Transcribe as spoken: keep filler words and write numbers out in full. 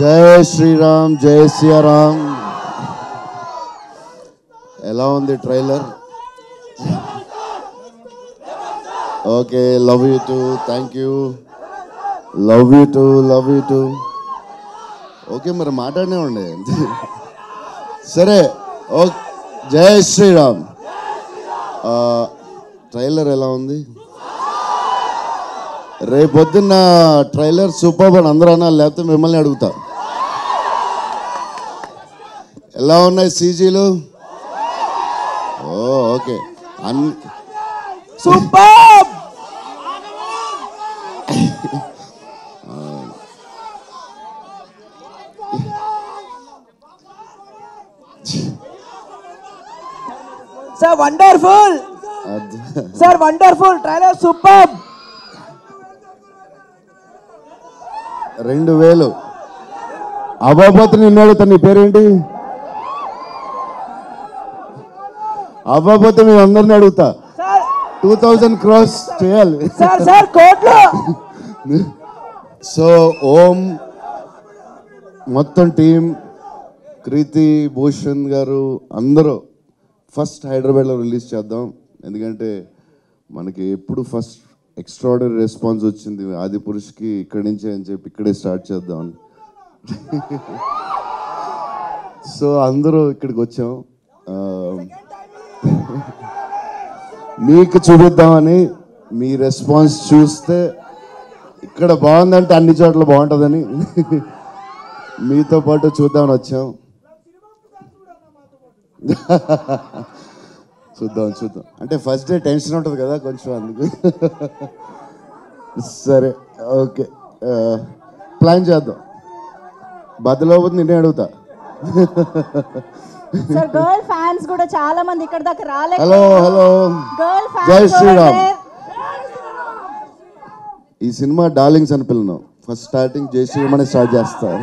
Jai Shri Ram, Jai Siya Ram. Ela undi trailer. Okay, love you too. Thank you. Love you too, love you too. Okay, mara maatadane unde. Sare. Okay. Jai Shri Ram. Uh, trailer ela undi. రేపొద్దున్న trailer super అని అందరూ అన్నారు, లేకపోతే మిమ్మల్ని అడుగుతా. ఎలా ఉన్నాయి సీజీలు? ఓ ఓకే, అన్ని super. Sir wonderful, sir wonderful, trailer super. రెండు వేలు అబ్బాబోతు నిన్నాడు. తన పేరేంటి? అబ్బాబోతు మేము అందరిని అడుగుతా. టూ థౌజండ్ క్రోస్ చేయాలి. సో ఓం మొత్తం టీం, కృతి, భూషణ్ గారు అందరూ ఫస్ట్ హైదరాబాద్లో రిలీజ్ చేద్దాం. ఎందుకంటే మనకి ఎప్పుడు ఫస్ట్ ఎక్స్ట్రాడనరీ రెస్పాన్స్ వచ్చింది ఆదిపురుష్కి ఇక్కడి నుంచే అని చెప్పి ఇక్కడే స్టార్ట్ చేద్దాం. సో అందరూ ఇక్కడికి వచ్చాం మీకు చూపిద్దామని. మీ రెస్పాన్స్ చూస్తే ఇక్కడ బాగుందంటే అన్ని చోట్ల బాగుంటుందని మీతో పాటు చూద్దామని వచ్చాం. చూద్దాం చూద్దాం అంటే ఫస్ట్ డే టెన్షన్ ఉంటుంది కదా కొంచెం, అందుకు. సరే ఓకే, ప్లాన్ చేద్దాం. బద్దలవుతుంది నేనే అడుగుతా. హలో హలో, జై శ్రీరామ్. ఈ సినిమా డార్లింగ్స్ అని పిల్లలు ఫస్ట్ స్టార్టింగ్ జై శ్రీరామ్ అని స్టార్ట్ చేస్తారు.